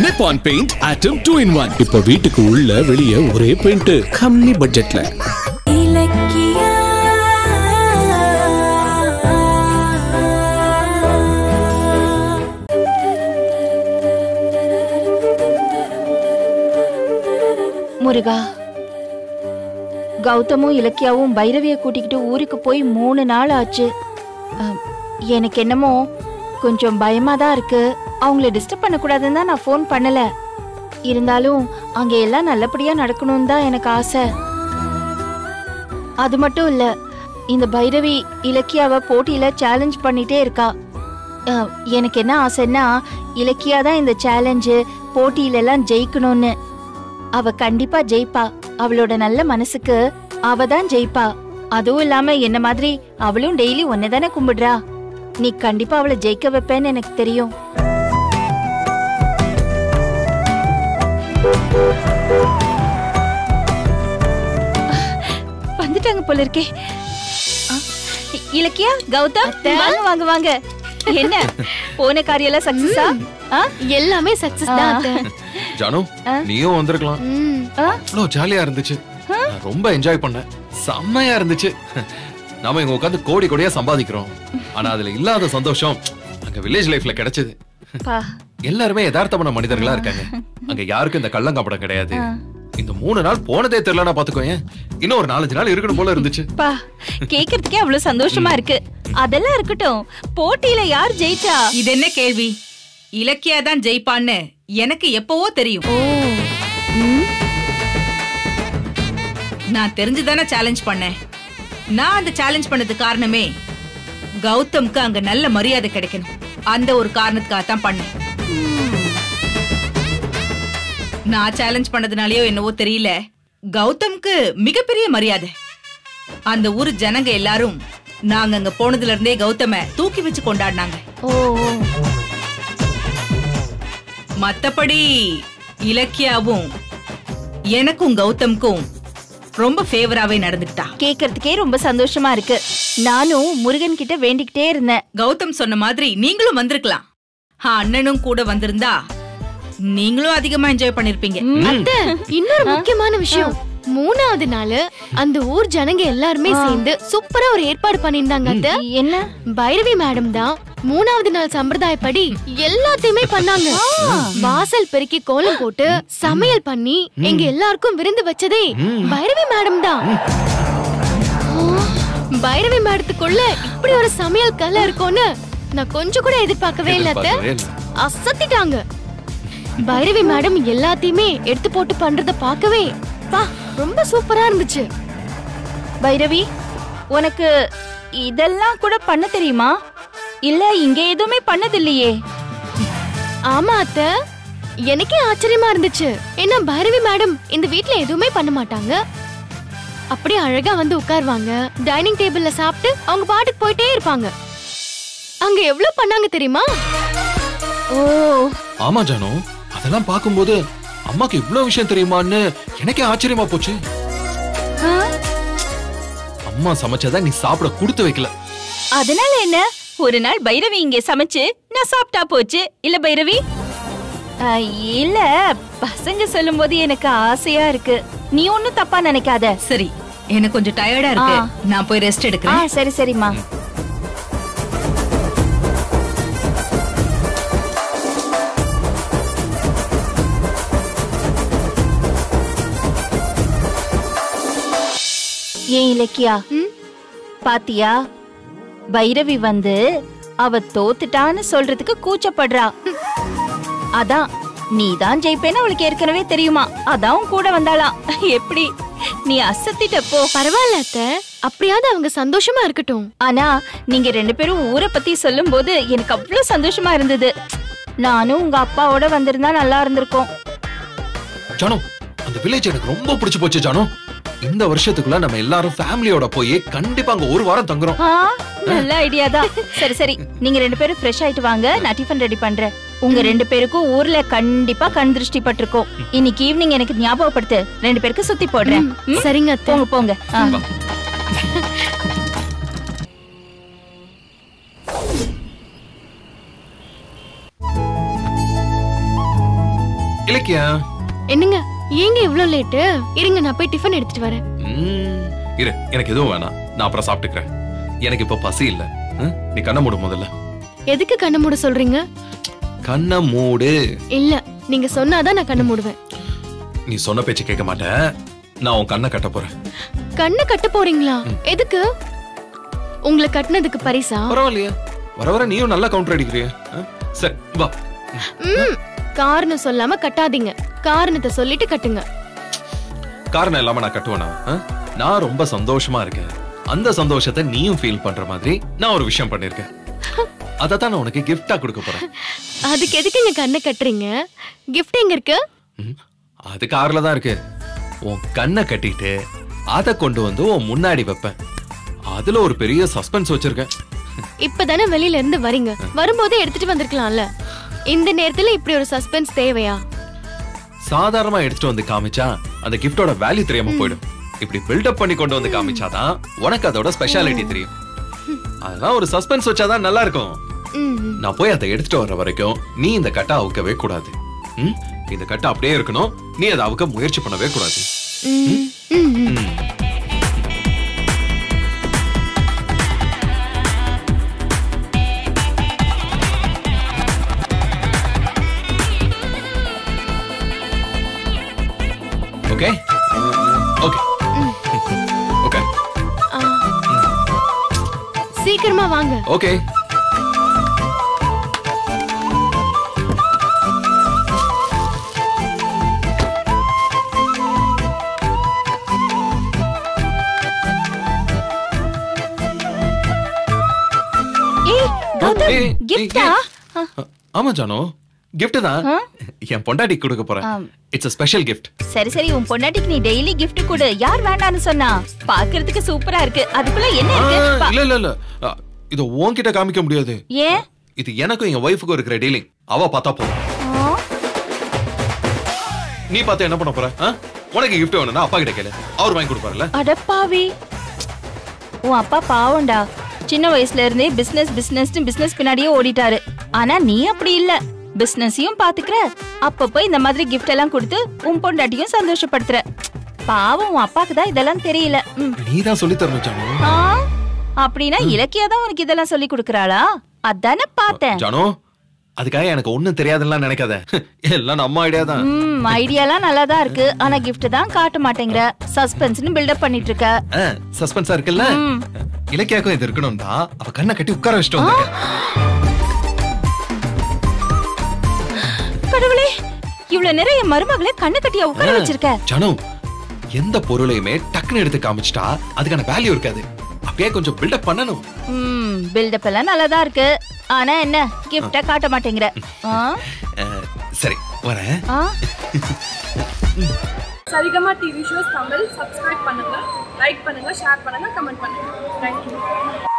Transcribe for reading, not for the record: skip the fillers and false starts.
Nippon Paint Atom 2 in 1. இப்போ வீட்டுக்கு உள்ள வெளியே ஒரே பெயிண்ட் கம்மி பட்ஜெட்ல. இலக்கியா முருகா, கௌதமும் இலக்கியாவும் பைரவியை கூட்டிக்கிட்டு ஊருக்கு போய் 3 நாள் ஆச்சு. எனக்கு என்னமோ கொஞ்சம் பயமா தான் இருக்கு. அவங்கள டிஸ்டர்ப் பண்ணக்கூடாதுன்னு தான் நான் ஃபோன் பண்ணல. இருந்தாலும் அங்கே எல்லாம் நல்லபடியா நடக்கணும்னு தான் எனக்கு ஆசை. அது மட்டும் இல்ல, இந்த பைரவி இலக்கியாவை போட்டியில சேலஞ்ச் பண்ணிட்டே இருக்கா. எனக்கு என்ன ஆசைன்னா, இலக்கியா தான் இந்த சேலஞ்சு போட்டியில எல்லாம் ஜெயிக்கணும்னு. அவ கண்டிப்பா ஜெயிப்பா. அவளோட நல்ல மனசுக்கு அவ தான் ஜெயிப்பா. அதுவும் இல்லாம என்ன மாதிரி அவளும் டெய்லி ஒன்னதானே கும்பிடுறா. நீ கண்டிப்பா அவளை ஜெயிக்க வைப்பேன்னு எனக்கு தெரியும். வந்துட்டாங்க போல இருக்கே. இலக்கியா, கௌதம், வாங்க வாங்க வாங்க. என்ன போன காரியெல்லாம் சக்சஸா? எல்லாமே சக்சஸ் தான். ஜானு, நீயும் வந்திருக்கலாம். அவ்ளோ ஜாலியா இருந்துச்சு. ரொம்ப என்ஜாய் பண்ண. செம்மையா இருந்துச்சு. நாம இங்க உட்காந்து கோடி கோடியா சம்பாதிக்கிறோம். ஆனா அதுல இல்லாத சந்தோஷம் அங்க வில்லேஜ் லைஃப்ல கிடைச்சது. எல்லாருமே யதார்த்தமான மனிதர்களா இருக்காங்க. அங்க யாருக்கும் இந்த கள்ளங்கபடம் கிடையாது. இந்த 3 நாள் போனதே தெரியலனா பாத்துக்கோங்க. இன்னும் ஒரு 4-5 நாள் இருக்கணும் போல இருந்துச்சு. பா, கேக்குறதுக்கே அவ்வளவு சந்தோஷமா இருக்கு. அதெல்லாம் இருக்கட்டும், போட்டியில யார் ஜெயிச்சா? இது என்ன கேள்வி? இலக்கியா தான் ஜெயிப்பான்னு எனக்கு எப்பவோ தெரியும். நான் தெரிஞ்சுதானே சேலஞ்ச் பண்ணேன். நான் அந்த சேலஞ்ச் பண்ணது காரணமே கௌதம்க்கு அங்க நல்ல மரியாதை கிடைக்கணும். அந்த ஒரு காரணத்துக்காக தான் பண்ணேன். நான் சேலஞ்ச் பண்ணதுனாலயோ என்னவோ தெரியல, கௌதம்க்கு மிகப்பெரிய மரியாதை. அந்த ஊர் ஜனங்க எல்லாரும் நாங்க அங்க போனதுல இருந்தே கௌதம தூக்கி வச்சு கொண்டாடினாங்க. மத்தபடி இலக்கியாவும் எனக்கும் கௌதம்க்கும் ரொம்ப ஃபேவராவே நடந்துட்டா. கேக்குறதுக்கே ரொம்ப சந்தோஷமா இருக்கு. நானும் முருகன் கிட்ட வேண்டிக்கிட்டே இருந்தேன். கௌதம் சொன்ன மாதிரி நீங்களும் வந்திருக்கலாம். அண்ணனும் கூட வந்திருந்தா நீங்களும் அதிகமா என்ஜாய் பண்ணிருப்பீங்க. இன்னொரு முக்கியமான விஷயம், 3வது நாள் அந்த ஊர் ஜனங்க எல்லாருமே சேர்ந்து சூப்பரா ஒரு ஏற்பாடு பண்ணிருந்தாங்க. என்ன, பைரவி மேடம் தான் 3வது நாள் சம்பிரதாயப்படி எல்லாத்தையுமே பண்ணாங்க. வாசல் பெருக்கி கோலம் போட்டு சமையல் பண்ணி எங்க எல்லாருக்கும் விருந்து வச்சதே பைரவி மேடம் தான். பைரவி மேடத்துக்குள்ள இப்படி ஒரு சமையல் கலை இருக்கும்னு நான் கொஞ்சம் கூட எதிர்பார்க்கவே இல்ல. அசத்திட்டாங்க. பைரவி மேடம் எல்லாத்தையுமே எடுத்து போட்டு பண்றத பார்க்கவே ரொம்ப சூப்பரா இருந்துச்சு. பைரவி, உனக்கு இதெல்லாம் கூட பண்ண தெரியுமா? இல்ல, இங்க எதுவுமே பண்ணதில்லையே. ஆமா அத்தை, எனக்கே ஆச்சரியமா இருந்துச்சு. ஏன்னா பைரவி மேடம் இந்த வீட்டுல எதுவுமே பண்ண மாட்டாங்க. அப்படியே அழகா வந்து உட்காருவாங்க. டைனிங் டேபிள்ல சாப்பிட்டு அவங்க பாட்டுக்கு போயிட்டே இருப்பாங்க. அங்க எவ்வளவு பண்ணாங்க தெரியுமா? ஓ ஆமா ஜானு, அதெல்லாம் பாக்கும்போது அம்மாக்கு இவ்வளவு விஷயம் தெரியுமான்னு எனக்கே ஆச்சரியமா போச்சு. அம்மா சமைச்சதா நீ சாப்பிட கொடுத்து வைக்கல. அதனால என்ன, ஒரு நாள் பைரவி இங்க சமைச்சு நான் சாப்பிட்டா போச்சு. இல்ல பைரவி, இல்ல பசங்க சொல்லும் போது எனக்கு ஆசையா இருக்கு. நீ ஒன்னும் தப்பா நினைக்காத. சரி, எனக்கு கொஞ்சம் டயர்டா இருக்கு. நான் போய் ரெஸ்ட் எடுக்கிறேன். சரி சரிம்மா. ஏன் இலக்கியா, பாத்தியா, பைரவி வந்து அவ தோத்துட்டான்னு சொல்றதுக்கு கூச்சப்படுறா. அதான் நீதான் ஜெயிப்பேன்னு அவளுக்கு ஏற்கனவே தெரியுமா. அதான் கூட வந்தாளாம். எப்படி நீ அசத்திட்டப்போ பரவாயில்ல அத்தை, அப்படியாவது அவங்க சந்தோஷமா இருக்கட்டும். ஆனா நீங்க 2 பேரும் ஊரை பத்தி சொல்லும் போது எனக்கு அவ்வளவு சந்தோஷமா இருந்தது. நானும் உங்க அப்பாவோட வந்திருந்தா நல்லா இருந்திருக்கும். ஜானு, அந்த வில்லேஜ் எனக்கு ரொம்ப பிடிச்சு போச்சு ஜானு. இந்த வருஷத்துக்குள்ள நம்ம எல்லாரும் ஃபேமிலியோட போய் கண்டிப்பா அங்க ஒரு வாரம் தங்குறோம். நல்ல ஐடியா தான். சரி சரி, நீங்க 2 பேரும் ஃப்ரெஷ் ஆயிட்டு வாங்க. நான் டிஃபன் ரெடி பண்றேன். உங்க 2 பேருக்கும் ஊர்ல கண்டிப்பா கண் திருஷ்டி பட்டிருக்கோம். இன்னைக்கு ஈவினிங் எனக்கு ஞாபகப்படுத்து. 2 பேருக்கு சுத்தி போடுறேன். சரிங்க, போங்க போங்க. இலக்கியா என்னங்க ஏங்க இவ்ளோ லேட் இருங்க நான் போய் டிபன் எடுத்துட்டு வரேன் இரு எனக்கு எதுவும் வேணாம் நான் அப்புறம் சாப்பிட்டுக்கறேன் எனக்கு இப்ப பசி இல்ல நீ கண்ணை மூடு முதல்ல எதுக்கு கண்ணை மூட சொல்றீங்க கண்ணை மூடு இல்ல நீங்க சொன்னாதான் நான் கண்ணை மூடுவேன் நீ சொன்ன பேச்ச கேட்க மாட்டேன் நான் உன் கண்ணை கட்ட போறேன் கண்ணை கட்ட போறீங்களா எதுக்கு உங்களை கட்டனதுக்கு பரிசா பரவாயில்லையா வர வர நீயும் நல்லா கவுண்டர் அடிக்கறியே சரி வா காரணம் சொல்லாம கட்டாதீங்க காரணத்தை சொல்லிட்டு கட்டுங்க காரணம் இல்லாம நான் கட்டுவேனா நான் ரொம்ப சந்தோஷமா இருக்கேன் அந்த சந்தோஷத்தை நீயும் ஃபீல் பண்ற மாதிரி நான் ஒரு விஷயம் பண்ணிருக்கேன் அத தான் நான் உனக்கு gift-ஆ கொடுக்க போறேன் அதுக்கு எதுக்குங்க கண்ணை கட்டறீங்க gift எங்க இருக்கு அது கார்ல தான் இருக்கு உன் கண்ணை கட்டிட்டு அத கொண்டு வந்து உன் முன்னாடி வைப்பேன் அதுல ஒரு பெரிய சஸ்பென்ஸ் வச்சிருக்கேன் இப்பதானே வெளியில இருந்து வரீங்க வரும்போதே எடுத்துட்டு வந்திருக்கலாம்ல இந்த நேரத்துல இப்படி ஒரு சஸ்பென்ஸ் தேவையா சாதாரணமா எடுத்துட்டு வந்து காமிச்சா அந்த கிஃப்டோட வேல்யூ தெரியாம போய்டும் இப்படி பில்ட் அப் பண்ணி கொண்டு வந்து காமிச்சாதான் உனக்கு அதோட ஸ்பெஷாலிட்டி தெரியும் அதெல்லாம் ஒரு சஸ்பென்ஸ் வச்சாதான் நல்லா இருக்கும் நான் போய் அதை எடுத்துட்டு வர வரைக்கும் நீ இந்த கட்டை அவுக்கவே கூடாது இந்த கட்டை அப்படியே இருக்கணும் நீ அதை அவுக்க முயற்சி பண்ணவே கூடாது Okay. Okay. Okay. சீக்கிரமா வாங்க. Okay. ஏய், கௌதம், gift-ஆ? ஆமா ஜானு. gift தான் என் பொண்டாட்டிக்கு கொடுக்க போறேன் இட்ஸ் a ஸ்பெஷல் gift சரி சரி உன் பொண்டாட்டிக்கு நீ டெய்லி gift கொடு யார் வேண்டாம்னு சொன்னா பாக்கிறதுக்கு சூப்பரா இருக்கு அதுக்குள்ள என்ன இருக்கு இல்ல இல்ல இல்ல இது உன்கிட்ட காமிக்க முடியாது ஏன் இது எனக்கும் என் வைஃப்க்கு இருக்கிற டீலிங் அவ பார்த்தா போதும் நீ பார்த்தா என்ன பண்ண போற உனக்கு gift வேணும்னா அப்பா கிட்ட கேளு அவர் வாங்கி கொடுப்பாருல அடப்பாவி உன் அப்பா பாவம்டா சின்ன வயசுல இருந்தே பிசினஸ் பின்னாடியே ஓடிட்டாரு ஆனா நீ அப்படி இல்ல பிசினஸையும் பாத்துக்கற அப்பப்போ இந்த மாதிரி கிஃப்ட் எல்லாம் கொடுத்து உன் பொண்டாட்டியும் சந்தோஷப்படுத்துற பாவம் அப்பாக்கு தான் இதெல்லாம் தெரியல நீதான் சொல்லி தரணும் ஜானு அப்படினா இலக்கியா தான் உனக்கு இதெல்லாம் சொல்லி கொடுக்கறாளா அதானே பார்த்தேன் ஜானு அதுக்காக எனக்கு ஒண்ணும் தெரியாதுன்னு நினைக்காத எல்லாம் நம்ம ஐடியா தான் ஐடியாலாம் நல்லா தான் இருக்கு ஆனா gift தான் காட்ட மாட்டேங்கற சஸ்பென்ஸ்னு பில்ட் அப் பண்ணிட்டு இருக்க சஸ்பென்ஸா இருக்குல்ல இலக்கியாக்கு இது இருக்கணும்டா அவ கண்ணை கட்டி உட்கார வச்சிட்டு வந்தேன் கடவுளே இவ்வளவு நிறைய மருமகளை கண்ணு கட்டியா உட்கார வச்சிருக்க ஜானு எந்த பொருளையுமே டக்குன்னு எடுத்து காமிச்சிட்டா அதுக்கான வேல்யூ இருக்காது அப்படியே கொஞ்சம் பில்ட் அப் பண்ணனும் பில்ட் அப் எல்லாம் நல்லா தான் இருக்கு ஆனா என்ன gift காட்ட மாட்டேங்கற சரி வரேன் Saregama TV shows Tamil subscribe பண்ணுங்க லைக் பண்ணுங்க ஷேர் பண்ணுங்க கமெண்ட் பண்ணுங்க थैंक यू